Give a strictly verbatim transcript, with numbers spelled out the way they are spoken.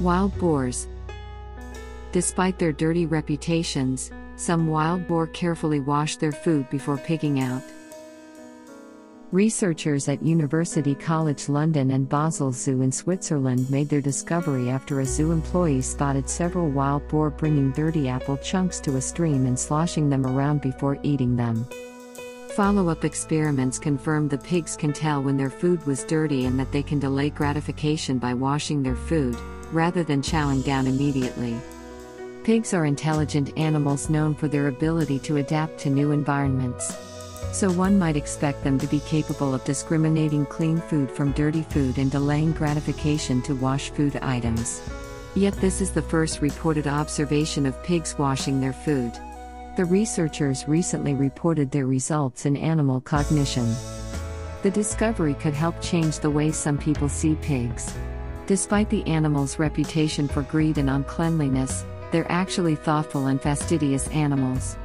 Wild boars. Despite their dirty reputations, some wild boar carefully wash their food before pigging out. Researchers at University College London and Basel Zoo in Switzerland made their discovery after a zoo employee spotted several wild boar bringing dirty apple chunks to a stream and sloshing them around before eating them. Follow-up experiments confirmed the pigs can tell when their food was dirty and that they can delay gratification by washing their food, rather than chowing down immediately. Pigs are intelligent animals known for their ability to adapt to new environments. So one might expect them to be capable of discriminating clean food from dirty food and delaying gratification to wash food items. Yet this is the first reported observation of pigs washing their food. The researchers recently reported their results in Animal Cognition. The discovery could help change the way some people see pigs. Despite the animal's reputation for greed and uncleanliness, they're actually thoughtful and fastidious animals.